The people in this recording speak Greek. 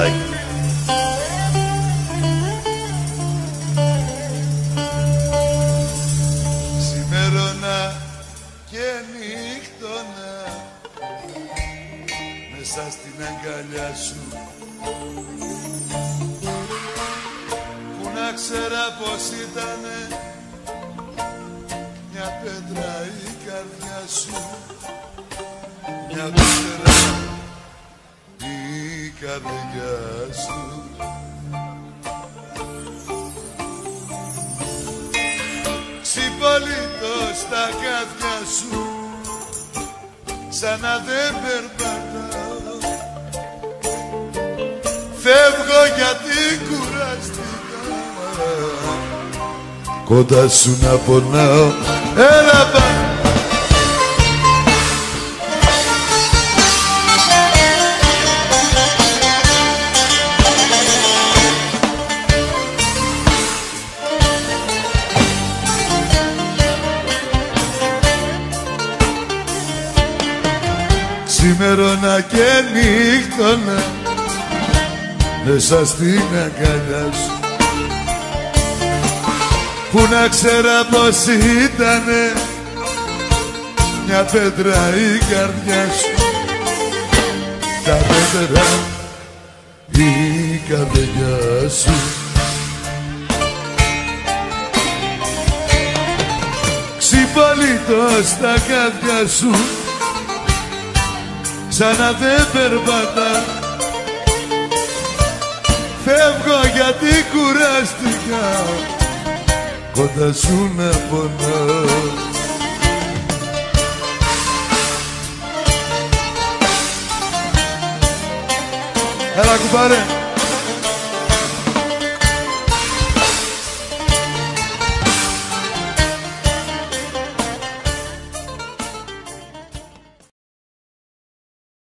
Παναγιωτάκη. Σημέρωνα και νύχτωνα μέσα στην αγκαλιά σου, που να ξέρα πως ήτανε μια πέτρα η καρδιά σου, μια πέτρα η καρδιά σου. Ξυπόλυτο στα κάθια σου, ξανά δεν περπατάω, φεύγω γιατί κουραστικά κοντά σου να πονάω. Έλα πάλι. Ξημερώνα και νύχτωνα μέσα στην αγκαλιά σου, που να ξέρα πως ήτανε μια πέτρα η καρδιά σου, τα πέτρα η καρδιά σου. Ξυπόλυτο στα κάθια σου, ξανά δεν περπατά, φεύγω γιατί κουράστηκα κοντά σου να πονάω. Έλα κουμπάρε.